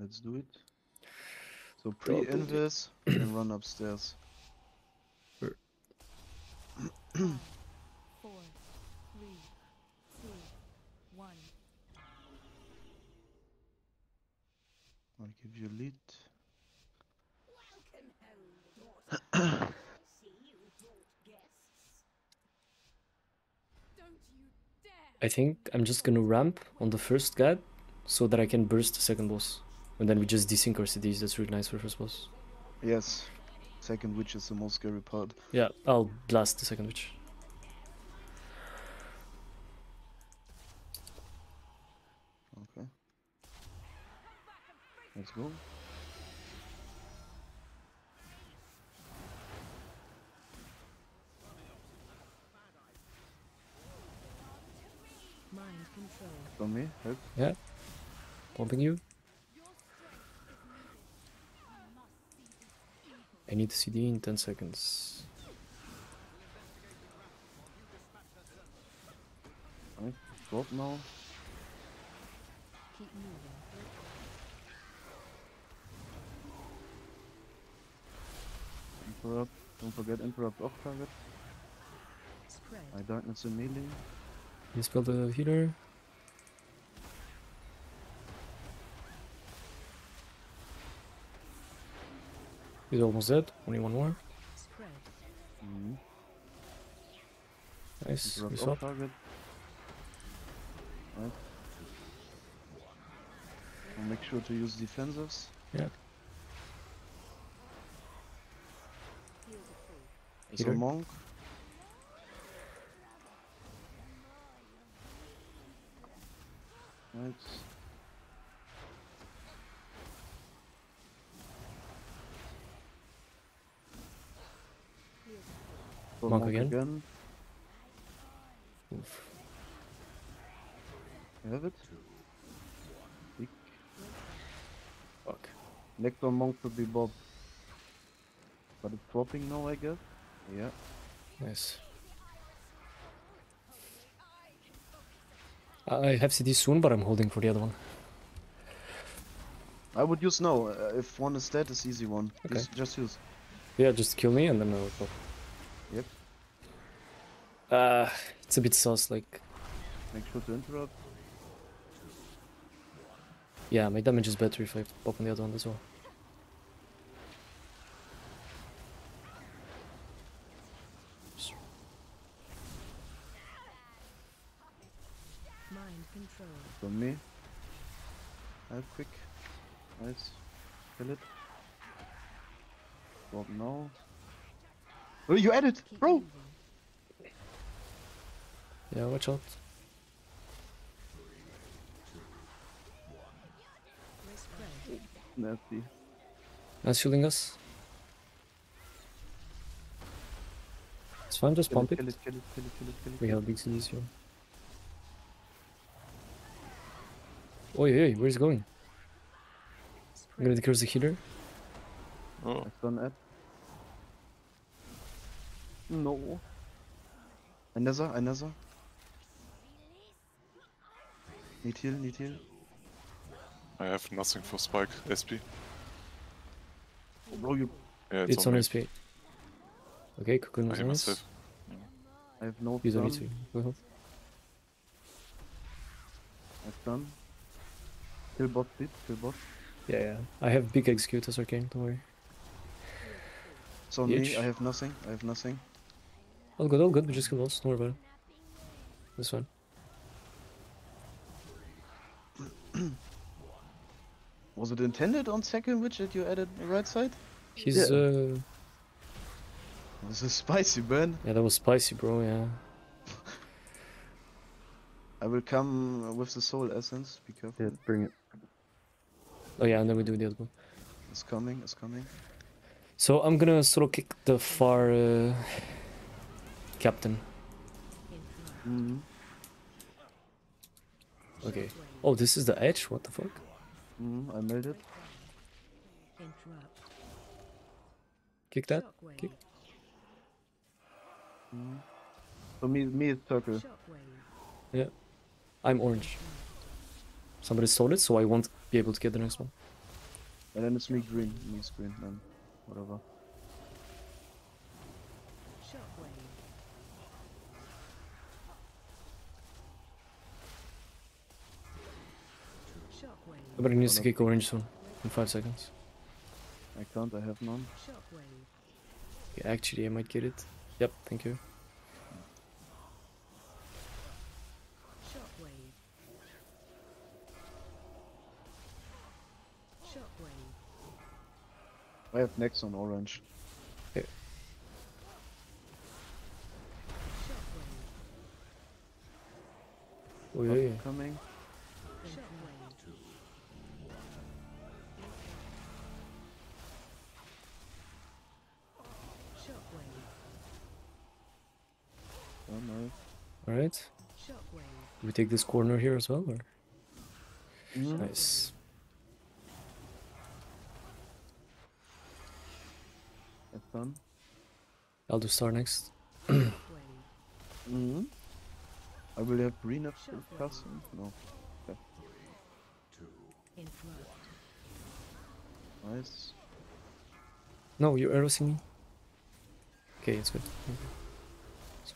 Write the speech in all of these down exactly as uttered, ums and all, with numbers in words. let's do it. So pre-invis and run upstairs. Four, three, two, one. I'll give you a lead. Welcome home. I think I'm just gonna ramp on the first guard so that I can burst the second boss. And then we just desync our C Ds, that's really nice for first boss. Yes. Second witch is the most scary part. Yeah, I'll blast the second witch. Okay. Let's go. Mind control. From me, help. Yeah. Pumping you. I need C D in ten seconds. Alright, drop now. Keep moving. Interrupt. Don't forget interrupt off target. My darkness and melee. You spell the healer. He's almost dead, only one more. Mm-hmm. Nice, we saw. Right. Make sure to use defensives. Yeah. It's a monk. Right. Monk, monk again. again. Oof. You have it? Eek. Fuck. Nectar monk would be Bob. But it's dropping now, I guess. Yeah. Nice. I have C D soon, but I'm holding for the other one. I would use now. Uh, if one is dead, it's easy one. Okay. Just, just use. Yeah, just kill me and then I'll pop. Yep. Uh, it's a bit sauce, like... Make sure to interrupt. Yeah, my damage is better if I pop on the other one as well. Mind control. From me. I'll quick. Nice. Kill it. Drop now. Oh, you edit, bro! Yeah, watch out. Nasty. Nice shielding us. It's fine, just pump it. We have big C Ds here. Oi, oi, where's it going? I'm gonna curse the healer. Oh. I've done that. No. Another, another. Need heal, need heal. I have nothing for spike, S P. Oh, bro, you... Yeah, it's, it's on, on S P. Okay, cooking was nice. Have... Yeah. I have no... You don't need to. Go ahead. I've done. Kill bot, did, kill bot. Yeah, yeah. I have big execute as arcane, don't worry. It's on me, I have nothing, I have nothing. All good, all good, we just kill boss, don't worry about it. That's fine. Was it intended on second witch that you added the right side? He's yeah. uh... This is spicy, man. Yeah, that was spicy, bro, yeah. I will come with the soul essence, be careful. Yeah, bring it. Oh yeah, and then we do the other one. It's coming, it's coming. So I'm gonna solo kick the far... Uh... Captain. Mm-hmm. Okay. Oh, this is the edge? What the fuck? Mm, I made it. Kick that? Kick. Mm. For me, me it's purple. Yeah. I'm orange. Somebody stole it, so I won't be able to get the next one. And then it's me green, me green, and whatever. Everybody needs to kick orange soon, in five seconds. I can't, I have none. Yeah, actually, I might get it. Yep, thank you. I have next on orange. Okay. Oh, yeah, yeah. Coming. Alright. We take this corner here as well, or? Mm. Nice. That's done. I'll do star next. mm-hmm. I will have green up for passing. No. Okay. Nice. No, you're arrowing me. Okay, it's good. Okay.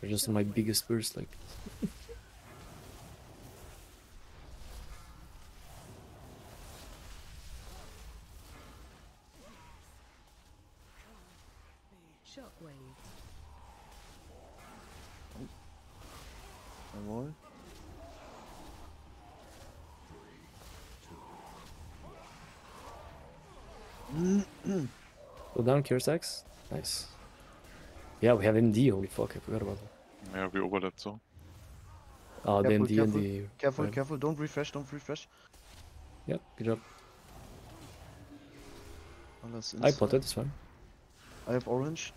So just my biggest burst, like. Go down, cure stacks. Nice. Yeah, we have M D, holy fuck, I forgot about that. Yeah, we overlapped, so. Ah, the M D and the... Careful, careful, don't refresh, don't refresh. Yep, good job. I potted, it's fine. I have orange.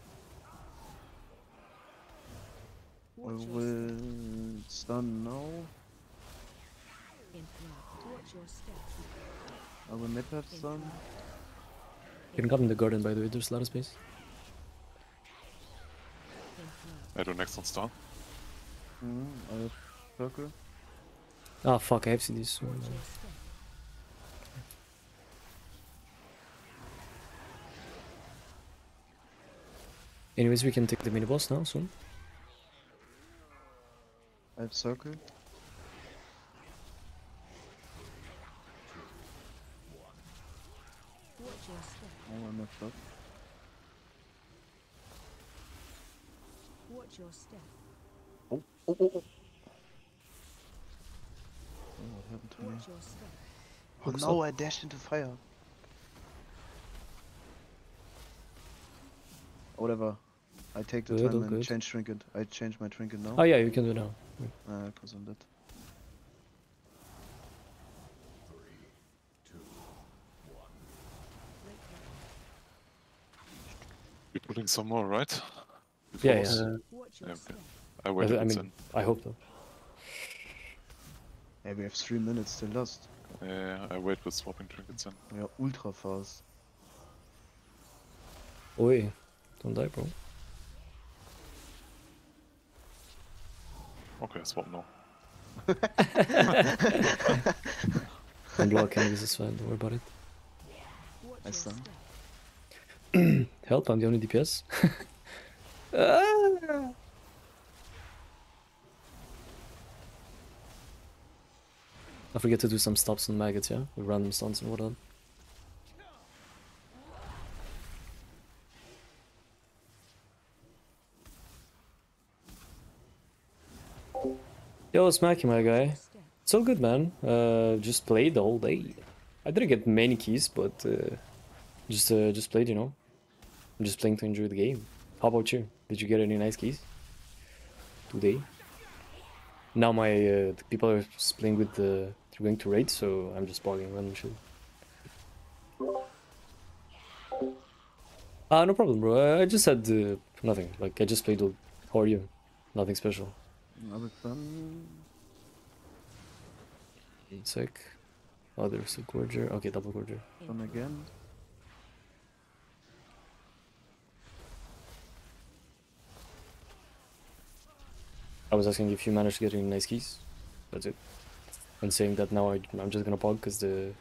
I will... stun now. I will map have stun. You can come in the garden, by the way, there's a lot of space. I do next on star. Mm, I have circle. Ah fuck, I have seen this one. Anyways, we can take the mini boss now soon. I have circle. Oh, I'm not fucked. Watch your step. Oh, oh, oh, oh. Oh, what happened to me? Oh, no, I dashed into fire. Whatever. I take the good, time and good. Change trinket. I change my trinket now. Oh, yeah, you can do it now. Ah, uh, because I'm dead. You're putting some more, right? Before yeah, yeah. Uh, yeah okay. I wait. I, I mean, I hope so. Yeah, we have three minutes till last. Yeah, yeah, I wait with swapping trinkets in. We are ultra fast. Oi, don't die, bro. Okay, swap now. I'm blocking, this is fine, don't worry about it. I stun. Help, I'm the only D P S. Ah. I forget to do some stops on maggots, yeah? With random stuns and whatnot. Yo, smack you, my guy. It's all good, man. Uh, just played the whole day. I didn't get many keys, but uh, just uh, just played, you know? I'm just playing to enjoy the game. How about you? Did you get any nice keys today? Now my uh, the people are playing with the... They're going to raid, so I'm just blogging random shit. Ah, uh, no problem, bro. I just had uh, nothing. Like, I just played... How are you? Nothing special. Another fun. One sec. Oh, there's a gorger. Okay, double gorger. Come again. I was asking if you managed to get any nice keys. That's it. And saying that now I, I'm just gonna pog because the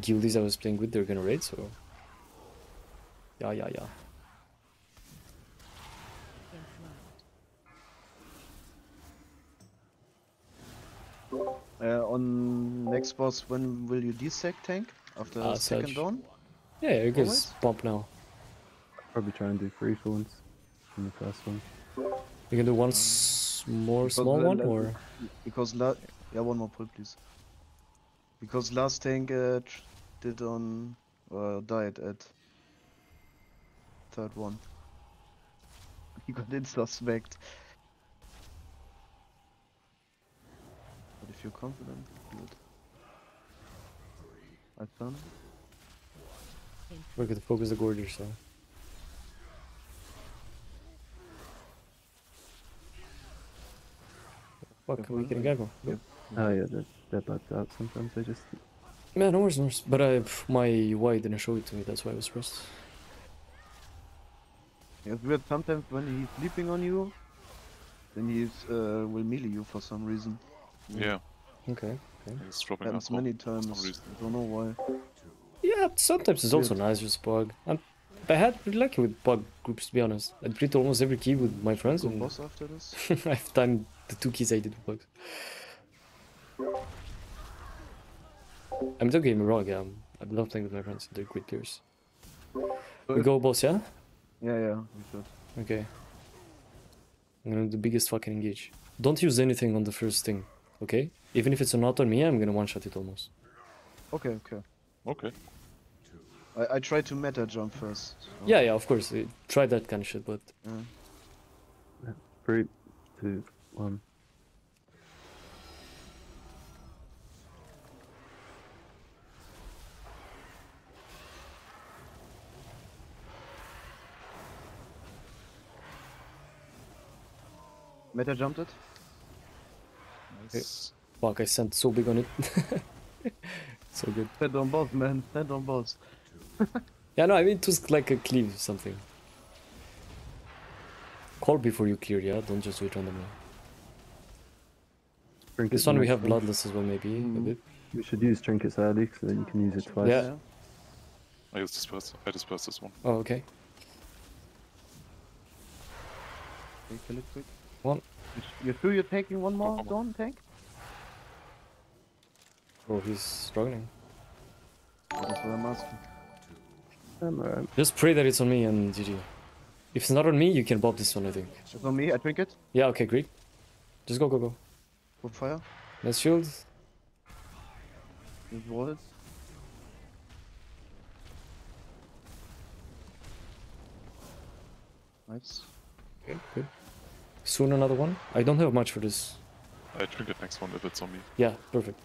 guildies I was playing with, they're gonna raid, so Ja, ja, ja. Uh, on next boss, when will you desec tank? After uh, second dawn? Yeah, you can bump now. Probably try and do three full ones from the first one. You can do one more small one, or? Because la yeah, one more pull, please. Because last tank uh, did on... Uh, died at... third one. He got insta-smacked. But if you're confident, good. I've done. We're gonna focus the gorge yourself. What can we get a gaggle? Yep. Oh yeah, they're, they're bugged out sometimes, they just... Man, no worries, no worries. But I, my U I didn't show it to me, that's why I was stressed. Yeah, it's weird, sometimes when he's leaping on you, then he uh, will melee you for some reason. Yeah. Yeah. Okay, okay. It's dropping happens many times, I don't know why. Yeah, sometimes it's also nice, just bug. I'm, I had pretty lucky with bug groups, to be honest. I did almost every key with my friends. Go and boss after this? I've done the two keys I did with bugs. I mean, don't get me wrong, yeah. I love playing with my friends, they're great players. We go boss, yeah? Yeah, yeah, we should. Okay. I'm gonna do the biggest fucking engage. Don't use anything on the first thing, okay? Even if it's not on me, I'm gonna one-shot it almost. Okay, okay. Okay. I, I try to meta jump first. So. Yeah, yeah, of course. It, try that kind of shit, but... Yeah. Three, two, one. Meta jumped it. Nice. Hey, fuck, I sent so big on it. So good. Stand on boss, man. Stand on boss. Yeah, no, I mean, it was like a cleave or something. Call before you clear, yeah? Don't just do it randomly. This one we have bloodless as well, maybe, mm. a bit. We should use trinkets early, so that you can use it twice. Yeah. I used disperse. I dispersed this one. Oh, okay. Okay, kill it quick. One. You sure you're taking one more Dawn tank? Oh, he's struggling. That's what I'm asking. I'm alright. Just pray that it's on me and G G. If it's not on me, you can bob this one, I think. It's on me, I drink it? Yeah, okay, great. Just go, go, go. Put fire. Let's shield. Let's roll it. Nice. Okay, good. Soon another one. I don't have much for this. I trigger next one if it's on me. Yeah, perfect.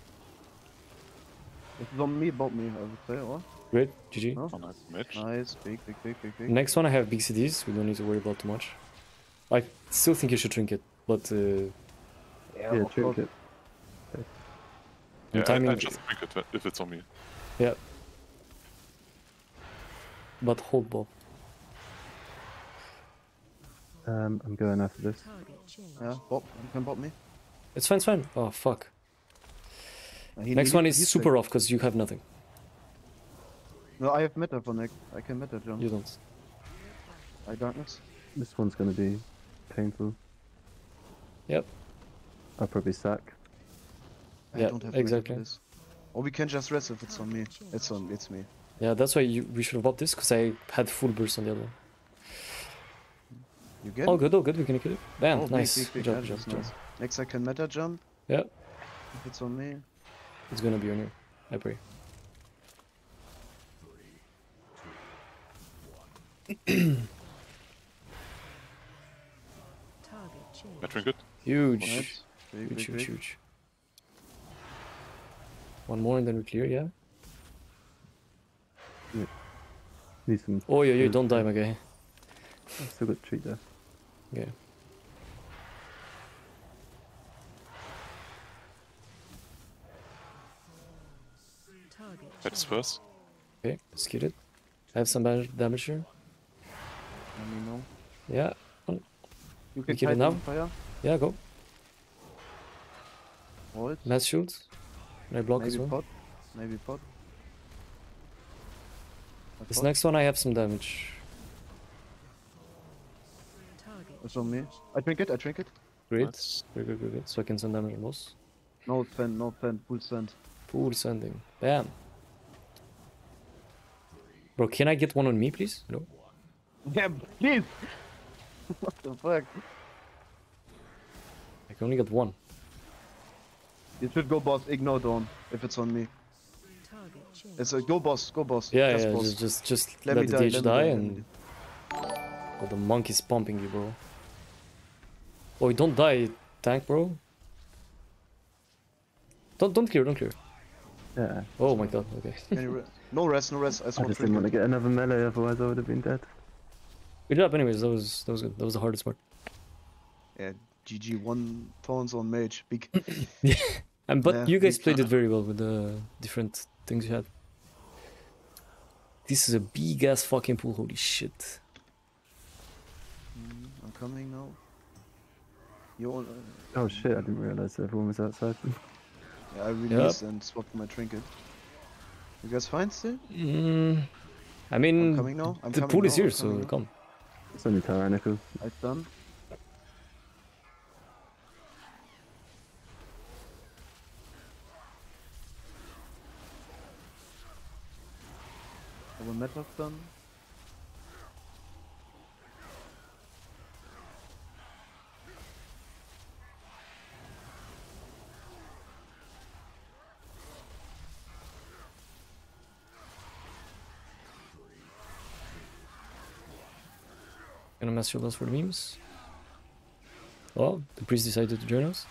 If it's on me, bot me, I would say, or? Great, G G. Oh, nice match. Nice, big, big, big, big, big. Next one I have big C Ds, we don't need to worry about too much. I still think you should drink it, but... Uh, yeah, yeah drink it. Okay. Yeah, I, I just drink it if it's on me. Yeah. But hold ball. Um, I'm going after this. Yeah, bop. You can bop me. It's fine, it's fine. Oh, fuck. Uh, next one is super off, because you have nothing. No, I have meta for next. I can meta jump. You don't. I darkness. This one's going to be painful. Yep. I'll probably sack. I yeah, don't have exactly. This. Or we can just rest if it's on me. It's on It's me. Yeah, that's why you, we should have bopped this, because I had full burst on the other one. You get oh, good, oh, good, we can kill it. Damn, oh, nice. Big, big, big jump, jump, nice. Jump. Next, I can meta jump. Yeah. If it's on me, it's gonna be on you. I pray. That's good. Huge. Right. Big, huge, big, huge, big. Huge. One more and then we clear, yeah? Yeah. Need some oh, yeah, yeah, don't die, my guy. I still got treat there. Yeah. That's first. Okay, let's get it. I have some damage here. Let me know. Yeah. You can get it now. Fire. Yeah, go. What? Mass shield. Can I block maybe as well? Pot. Maybe pot. This pot. Next one I have some damage. It's on me. I drink it, I drink it. Great. Nice. Great, great, great, great. So I can send damage on boss. No send, no send, full send. Full sending. Bam. Bro, can I get one on me, please? No. Yeah, please! What the fuck? I can only get one. You should go boss, ignore Dawn, if it's on me. It's a go boss, go boss. Yeah, just yeah, boss. Just, just, just let, let the D H die, die and... Oh, the monkey's pumping you, bro. Oh, you don't die, tank, bro. Don't, don't clear, don't clear. Yeah. Oh my god, okay. Re no rest, no rest. I, just I just didn't want to get another melee, otherwise I would have been dead. We did up anyways, that was, that was good. That was the hardest part. Yeah, G G, one thorns on mage, big. Yeah. And, but yeah, you guys played it very well with the different things you had. This is a big ass fucking pool, holy shit. Mm, I'm coming now. You're all, uh, oh shit, I didn't realize everyone was outside. Yeah, I released yep. and swapped my trinket. You guys fine still? Mm, I mean, I'm now. I'm the pool now. is here, so now. come. It's only tyrannical. I've done. I will metlock done. Gonna mess your last for the memes. Well, the priest decided to join us.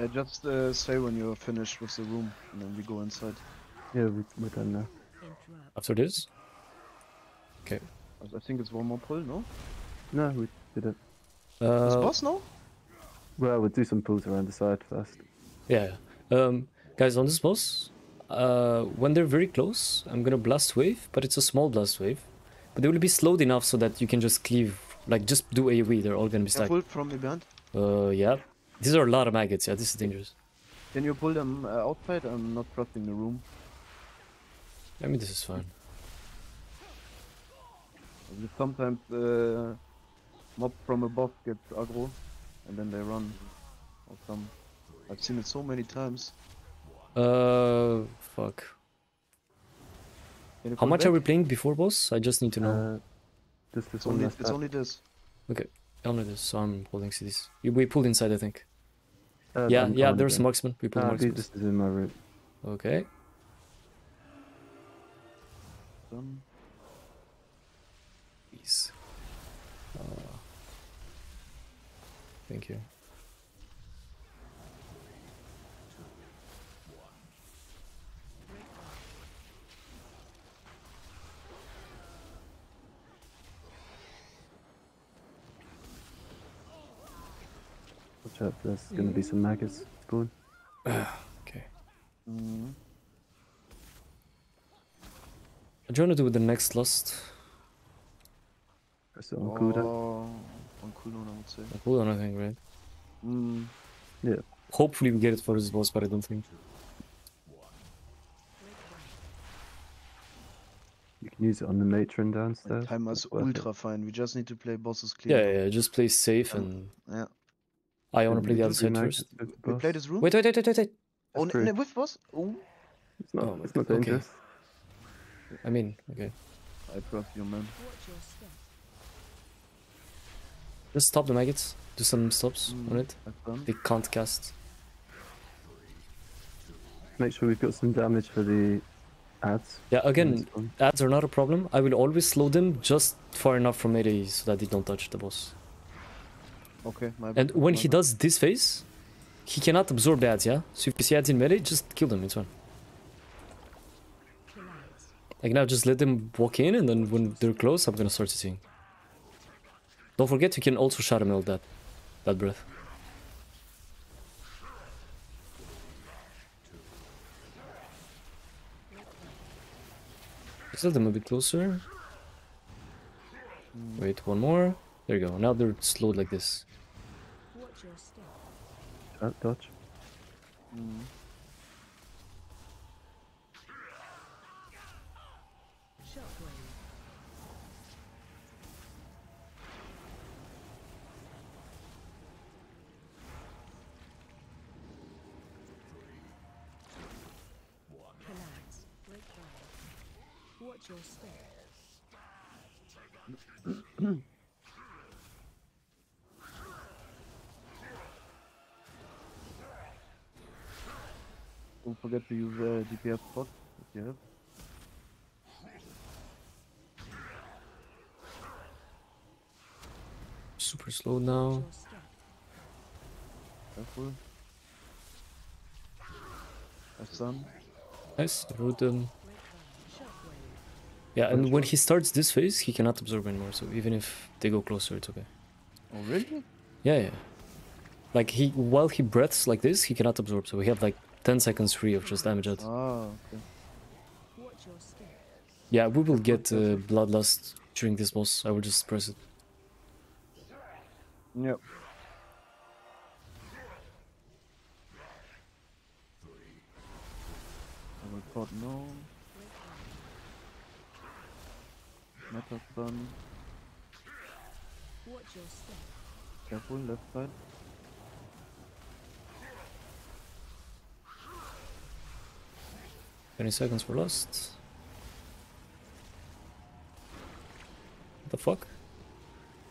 Uh, just uh, say when you're finished with the room, and then we go inside. Yeah, we, we're done now. After this? Okay. I think it's one more pull, no? No, we did it. Uh, it's boss, no? Well, we'll do some pulls around the side first. Yeah. Um, guys, on this boss... Uh, when they're very close, I'm gonna blast wave, but it's a small blast wave. But they will be slowed enough so that you can just cleave, like just do AoE, they're all gonna be stacked. Can you pull from the band? Uh, yeah. These are a lot of maggots, yeah, this is dangerous. Can you pull them uh, outside? I'm not crafting the room. I mean, this is fine. Sometimes uh, mob from above gets aggro, and then they run. Or some. I've seen it so many times. Uh, fuck. How much back? Are we playing before boss? I just need to know. Uh, this, this it's only, it's back. only this. Okay, only this, so I'm holding C Ds. We pulled inside, I think. Uh, yeah, yeah, there's some marksman. We pulled uh, marksman. This is in my route. Okay. Um, Please. Uh, thank you. Up. There's gonna be some maggots spawn. Okay. Mm. I trying to do with the next lust. Press it on oh, cooldown. On cooldown, I would say. On cooldown, I think, right? Mm. Yeah. Hopefully we get it for this boss, but I don't think. You can use it on the matron downstairs. The timer is ultra fine. We just need to play bosses clean. Yeah, yeah. Just play safe um, and. Yeah. I want to play the other side first. We play this room? Wait, wait, wait, wait, wait. Oh, no, with boss? Oh. It's not, oh, it's not dangerous. Okay. I mean, okay. I trust you, man. Just stop the maggots. Do some stops mm, on it. They can't cast. Make sure we've got some damage for the ads. Yeah, again, ads are not a problem. I will always slow them just far enough from melee so that they don't touch the boss. Okay, my and when my he does this phase, he cannot absorb the ads, yeah? So if you see ads in melee, just kill them, it's fine. Like now, just let them walk in, and then when they're close, I'm gonna start seeing. Don't forget, you can also shadow that, that breath. Let's let them a bit closer. Wait, one more. There you go, now they're slowed like this. Uh, dodge. Mm. out your spirit. Don't forget to use uh, D P S pot if you have. Super slow now. Careful. Awesome. Nice, Ruden. Yeah, and when he starts this phase, he cannot absorb anymore, so even if they go closer, it's okay. Oh, really? Yeah, yeah. Like, he, while he breathes like this, he cannot absorb, so we have like ten seconds free of just damage out. Oh, okay. Yeah, we will get uh, Bloodlust during this boss, I will just press it. Yep. God, no. Metal stun. Careful, left side. twenty seconds were lost. What the fuck?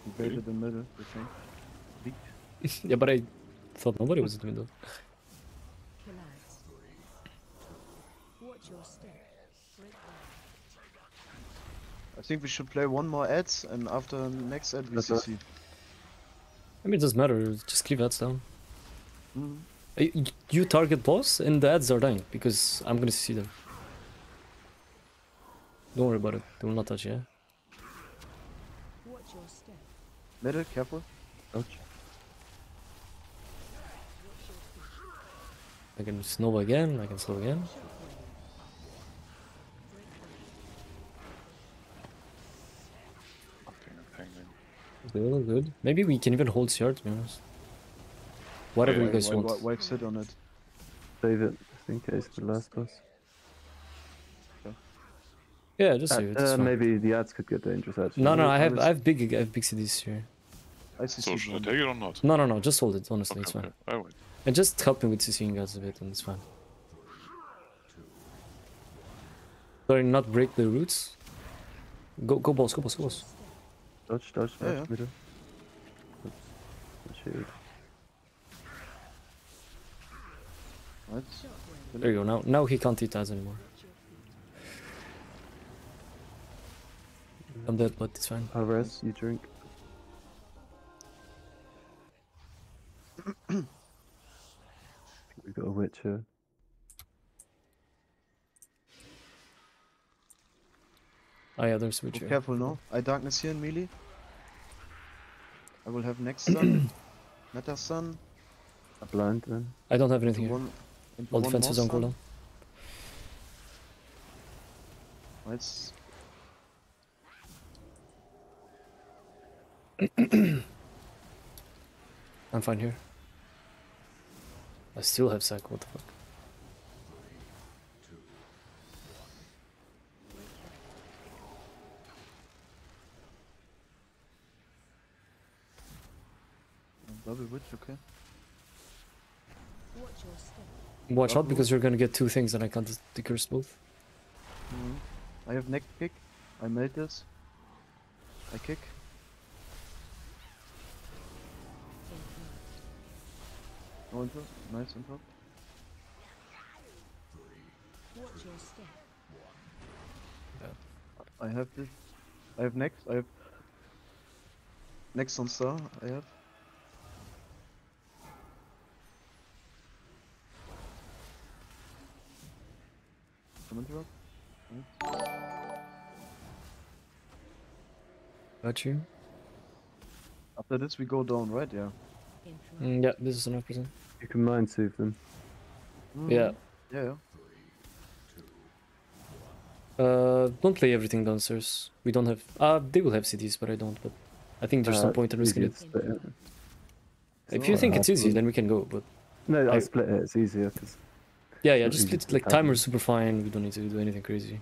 You baited the middle, I think. Yeah, but I thought nobody was in the middle. I think we should play one more ads, and after next ad we C C. I mean, it doesn't matter, just leave ads down. Mm-hmm. you, you target boss and the ads are dying, because I'm gonna C C them. Don't worry about it, they will not touch you, yeah? Middle, careful. Ouch. I can snowball again, I can slow again. They look good. Maybe we can even hold C R, to be honest. Whatever you guys want. Wipe sit on it. Save it, just in case the last boss. Okay. Yeah, just save it. Uh, maybe the ads could get dangerous actually. No, no, I have, I have big, I have big C Ds here. So should I take it or not? No, no, no, just hold it. Honestly, okay, it's fine. Okay. And just help me with CCing guys a bit, and it's fine. Sorry, not break the roots. Go, go, boss, go, boss, go, boss. Dodge, dodge, dodge, yeah, yeah. Middle. What? There you go, now, now he can't eat us anymore. I'm dead, but it's fine. Alvarez, you drink. I think we got a witch here. Oh yeah, there's Witcher. Be careful now. I darkness here in melee. I will have next sun. Meta sun. A blind then. I don't have anything one, here. All defenses on cooldown. Let's... I'm fine here. I still have sack, what the fuck. Double witch, okay. Watch out because you're gonna get two things and I can't decurse both. Mm-hmm. I have neck kick, I melt this, I kick. No intro, nice intro. Yeah. I have this, I have next, I have... Next on star, I have. Interrupt. Got you. After this we go down, right? Yeah. Mm, yeah, this is enough percent. You can mind save them. Mm. Yeah. Yeah. Yeah. Uh, don't play everything downstairs. We don't have. Uh, they will have C Ds, but I don't. But I think there's uh, no point in risking it. it. If so you think it's easy, then we can go. But no, I, I split it. It's easier. Cause... Yeah, yeah, just split, like, timer is super fine, we don't need to do anything crazy.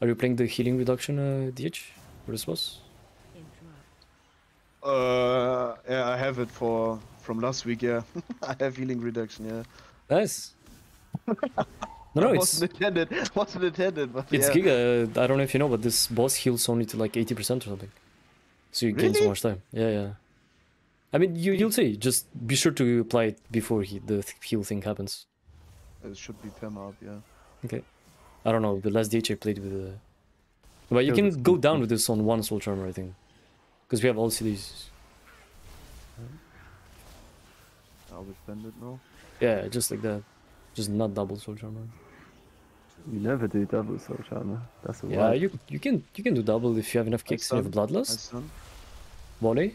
Are you playing the healing reduction, uh, D H, for this boss? Uh, yeah, I have it for, from last week, yeah. I have healing reduction, yeah. Nice! No, no, it's wasn't intended. Wasn't intended. But it's yeah. Giga. I don't know if you know, but this boss heals only to like eighty percent or something, so you really? gain so much time. Yeah, yeah. I mean, you you'll see. Just be sure to apply it before he, the heal thing happens. It should be perma up, yeah. Okay. I don't know. The last D H I played with the. Uh... But you can go down with this on one soul charmer, I think, because we have all C Ds. I'll defend it now. Yeah, just like that. Just not double soul charmer. You never do double soul charmer. That's a yeah. Wild. You you can you can do double if you have enough kicks and you have bloodlust. Volley.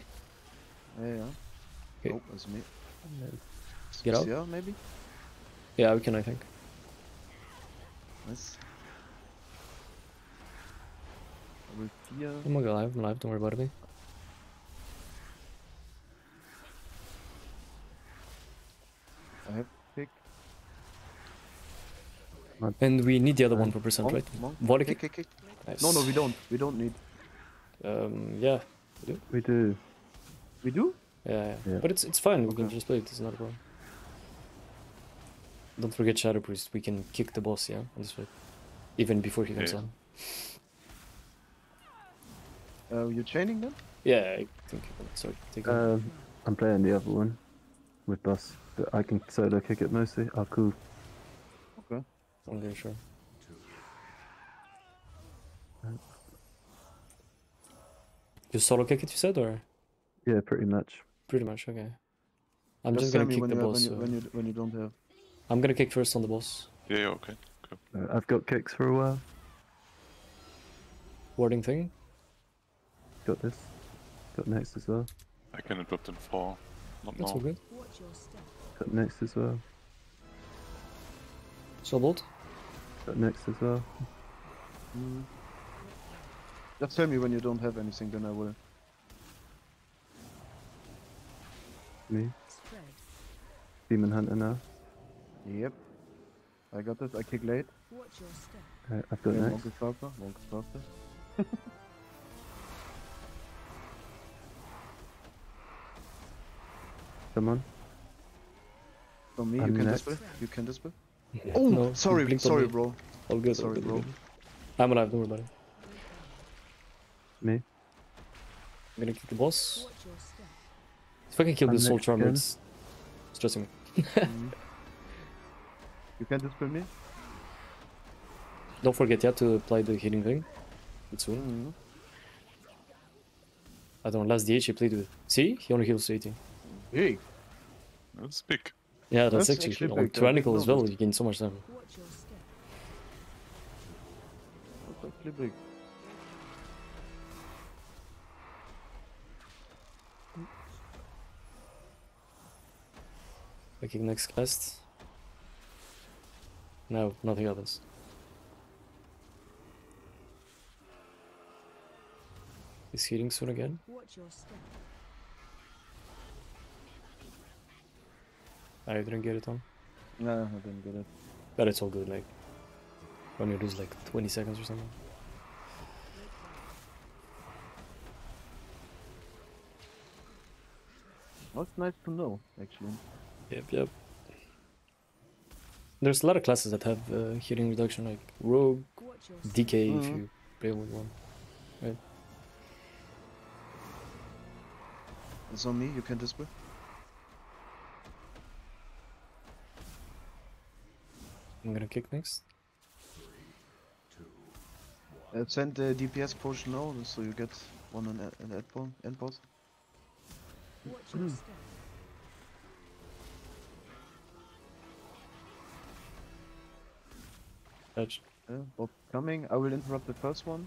Yeah. yeah. Okay. Oh, that's me. Get out. Yeah, maybe. Yeah, we can. I think. Nice. Yeah. I'm gonna go live, I'm live, don't worry about it. I have pick. And we need the other and one for percent, monk, right? Monk. Volley kick, kick, kick. Nice. No, no, we don't. We don't need. Um, yeah. We do. We do. We do? Yeah, yeah. yeah. But it's it's fine. We okay. can just play it. It's not a problem. Don't forget Shadow Priest. We can kick the boss, yeah, on this fight, even before he comes yeah. on. Uh, you're chaining them? Yeah, I think. Sorry, take it. Uh, I'm playing the other one with boss, but I can solo kick it mostly. Oh, cool. Okay. Okay, sure. You solo kick it, you said, or? Yeah, pretty much. Pretty much, okay. I'm just, just gonna kick the boss. Have, when, you, when, you, when you don't have. I'm gonna kick first on the boss. Yeah, okay. Cool. Uh, I've got kicks for a while. Warding thing? Got this. Got next as well. I can adopt in four. Not That's more. all good. Got next as well. Sobolt. Got next as well. Mm. Just tell me when you don't have anything, then I will. Me. Demon Hunter now. Yep. I got this. I kick late. Watch your step. Okay, I've got yeah, next. Monk faster. Monk faster. Come on. For me, I'm you can next. dispel. You can dispel. Yeah. Oh, no, sorry, sorry, bro. All good, sorry, all good, bro. All good. I'm alive, don't worry about it. Me. I'm gonna kick the boss. If I can kill I'm this soul charmer, it's stressing me. mm-hmm. You can dispel me. Don't forget, yeah, to apply the healing thing. It's soon. Mm-hmm. I don't know, last D H I played with. See, he only heals eighteen. Hey, that's big. Yeah, that's, that's actually, actually on Tyrannical as well, you gain so much time. That's actually big. Okay, next quest. No, nothing else. He's healing soon again. Watch your step. I didn't get it on. No, I didn't get it. But it's all good, like, when you lose like twenty seconds or something. That's nice to know, actually. Yep, yep. There's a lot of classes that have uh, healing reduction, like Rogue, D K mm-hmm. if you play with one. Right. It's on me, you can display. I'm gonna kick next. Uh, send the D P S push now, so you get one on an end bomb, end boss. Mm. Touch. Uh, both coming. I will interrupt the first one.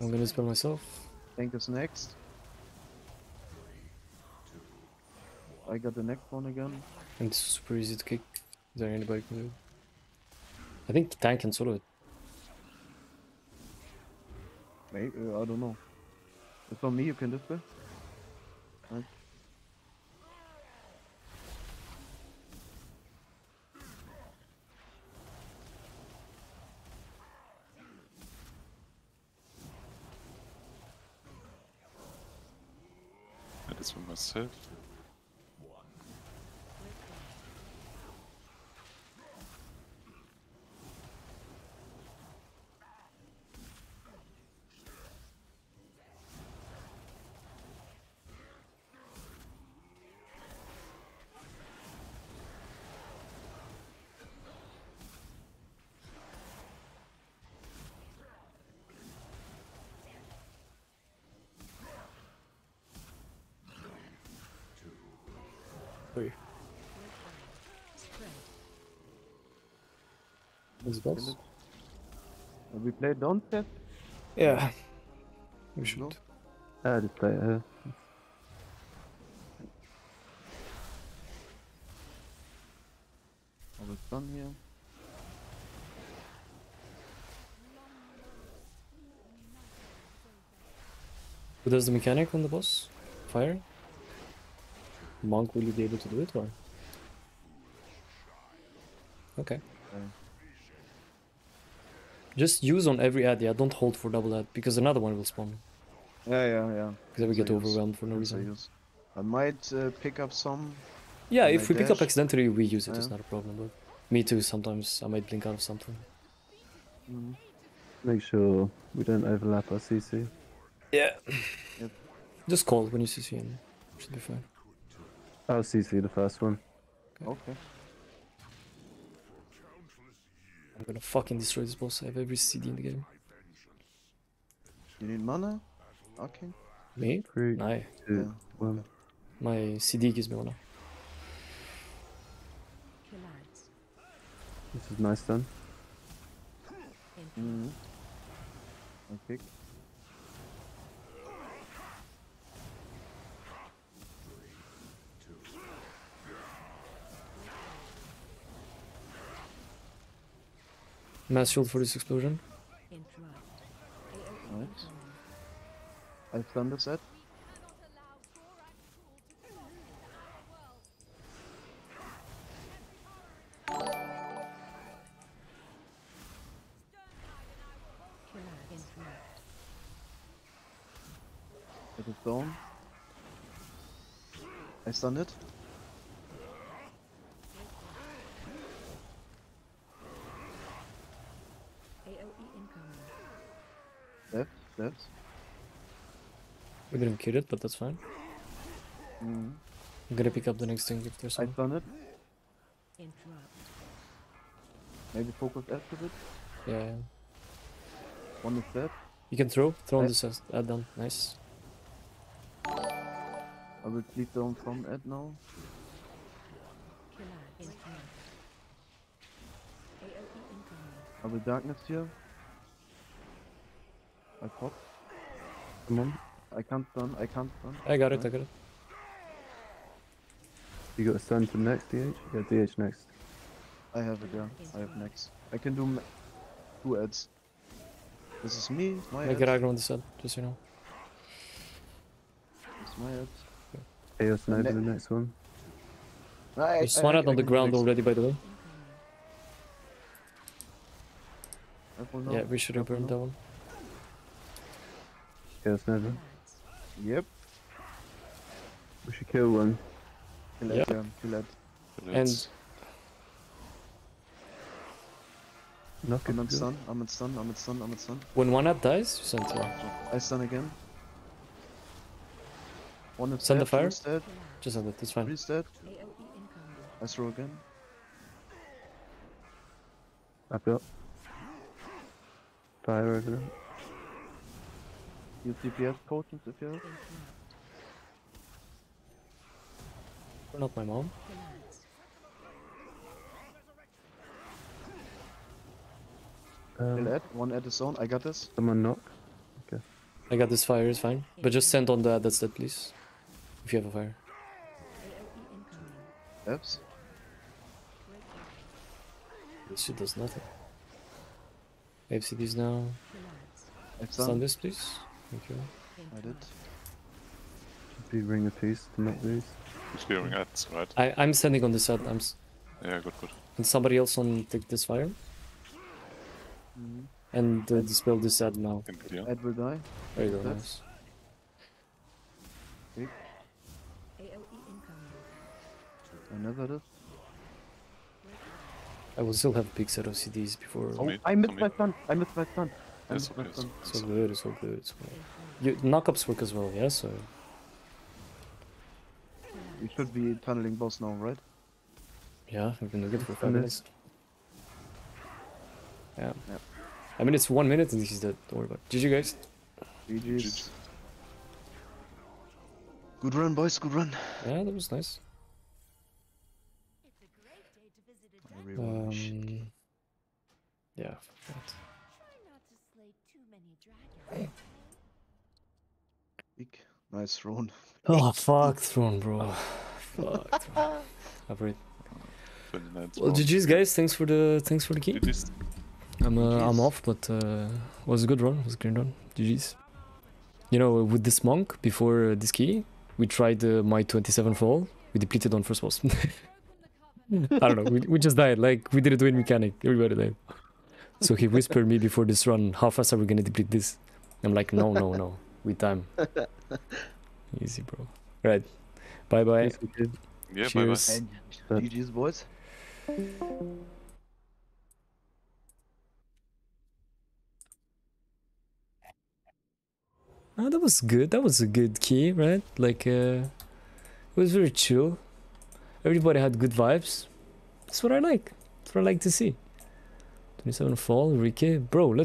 I'm gonna spell myself. I think it's next. I got the next one again. And it's super easy to kick. Is there anybody can do it? I think the tank can solo it. Maybe, uh, I don't know. If on me, you can dispel. Right. this one myself. This boss? Have we played Dawn yet? Yeah. We should. No. I just play her. Uh... All is done here. Who does the mechanic on the boss? Fire? Monk, will you be able to do it or? Okay. Uh, Just use on every ad, yeah, don't hold for double ad, because another one will spawn. Yeah, yeah, yeah. Because then we get overwhelmed for no reason. I might uh, pick up some. Yeah, if we pick up accidentally, we use it, it's not a problem. But me too, sometimes I might blink out of something. Mm. Make sure we don't overlap our C C. Yeah. Yep. Just call when you C C and should be fine. I'll C C the first one. Okay. Okay. I'm gonna fucking destroy this boss, I have every C D in the game. You need mana? Okay. Me? Three, no. Two, one. My C D gives me mana. This is nice then. Mm-hmm. Okay. Mass shield for this explosion. Right. I've done this set. It is down. I stunned it. Left, left. We didn't kill it, but that's fine. Mm. I'm gonna pick up the next thing if there's something. I've done it. Maybe focus after it. Yeah. One is dead. You can throw, throw on this ad down. Nice. I will lead down from ad now. I will darkness here. I pop. Come on. I can't stun, I can't stun. I got it, I got it. You got a stun from next, D H? Yeah, D H next. I have it, yeah. I have next. I can do two ads. This is me, my ad. I get aggro on this ad, just so you know. It's my ad. Okay. A O sniper, the next one. There's one ad on the ground already, by the way. Yeah, we should have burned that one. Yes, never. Yep. We should kill one. Kill that, yep. um, kill that. And... Not I'm on stun, I'm on stun, I'm on stun, I'm on stun. When one up dies, you send to I stun again. One up send dead, the fire. Dead. Just send it, it's fine. Three dead. I throw again. Up got fire over there. Use D P S potions if you have. We're not my mom. Um, add. One at the zone, I got this. Someone knock. Okay. I got this fire, it's fine. But just send on the that's dead, please. If you have a fire. Oops. This shit does nothing. I have C Ds now. Stun this, please. Thank you. I did. Should be ring a piece to make these. Should be ring ads, right? I, I'm standing on this ad. I'm s yeah, good, good. Can somebody else on take this fire? Mm-hmm. And uh, dispel this ad now. Ed will die. There you go, nice. another rest. I will still have big set of C Ds before. Oh, I missed my stun! I missed my stun! It's all good, it's all good, it's all good. You, knockups work as well, yeah? So. You should be tunneling boss now, right? Yeah, I've been looking for five minutes. Yeah. Yep. I mean, it's one minute and this is dead. Don't worry about it. G G, guys. G Gs. Good run, boys, good run. Yeah, that was nice. Um, yeah, fuck that. Big, nice throne. Oh fuck throne, bro. Fuck throne. I've read. Well, G Gs guys, thanks for the thanks for the key. I'm uh, I'm off, but uh, was a good run, was a good run. G Gs. You know, with this monk before uh, this key, we tried uh, my twenty-seven fall. We depleted on first boss. I don't know. We we just died. Like we didn't win mechanic. Everybody died. So he whispered me before this run, how fast are we gonna deplete this? I'm like, no, no, no, with time. Easy, bro. Right. Bye bye. Yes, yeah, cheers. Bye bye. G Gs, boys. Oh, that was good. That was a good key, right? Like, uh, it was very chill. Everybody had good vibes. That's what I like. That's what I like to see. twenty-seven fall, Ricky. Bro, let's